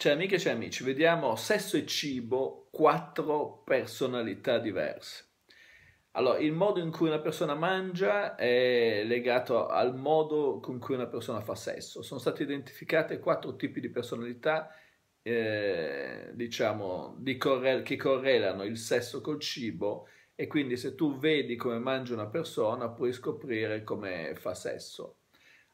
Cari amiche e cari amici, vediamo sesso e cibo, 4 personalità diverse. Allora, il modo in cui una persona mangia è legato al modo con cui una persona fa sesso. Sono state identificate 4 tipi di personalità, che correlano il sesso col cibo, e quindi se tu vedi come mangia una persona puoi scoprire come fa sesso.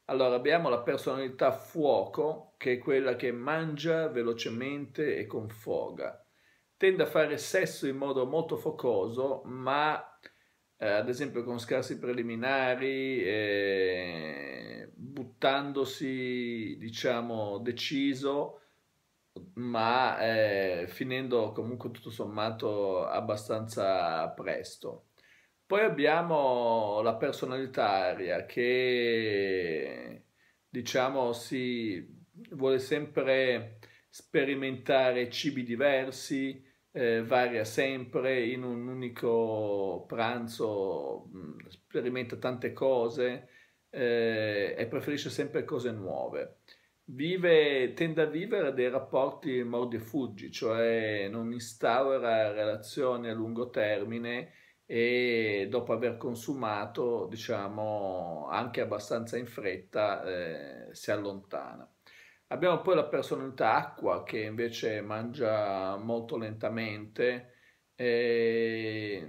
Allora, abbiamo la personalità fuoco, che è quella che mangia velocemente e con foga. Tende a fare sesso in modo molto focoso, ma ad esempio con scarsi preliminari, buttandosi, deciso, ma finendo comunque tutto sommato abbastanza presto. Poi abbiamo la personalità aria, che si vuole sempre sperimentare cibi diversi, varia sempre in un unico pranzo, sperimenta tante cose e preferisce sempre cose nuove. Tende a vivere dei rapporti mordi e fuggi, cioè non instaura relazioni a lungo termine, e dopo aver consumato, anche abbastanza in fretta, si allontana. Abbiamo poi la personalità acqua, che invece mangia molto lentamente e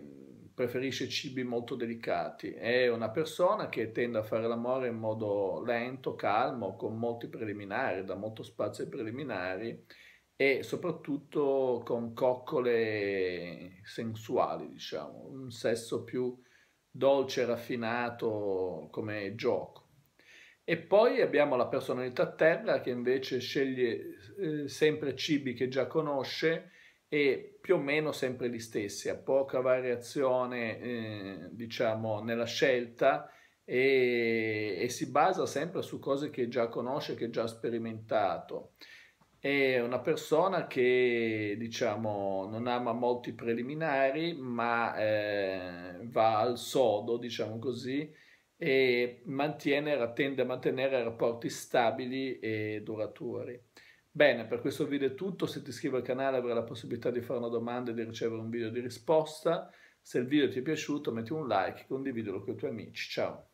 preferisce cibi molto delicati. È una persona che tende a fare l'amore in modo lento, calmo, con molti preliminari, dà molto spazio ai preliminari e soprattutto con coccole sensuali, un sesso più dolce, raffinato come gioco. E poi abbiamo la personalità terra, che invece sceglie sempre cibi che già conosce e più o meno sempre gli stessi, a poca variazione nella scelta, e si basa sempre su cose che già conosce, che già ha sperimentato. È una persona che, non ama molti preliminari, ma va al sodo, e tende a mantenere rapporti stabili e duraturi. Bene, per questo video è tutto. Se ti iscrivi al canale avrai la possibilità di fare una domanda e di ricevere un video di risposta. Se il video ti è piaciuto metti un like e condividilo con i tuoi amici. Ciao!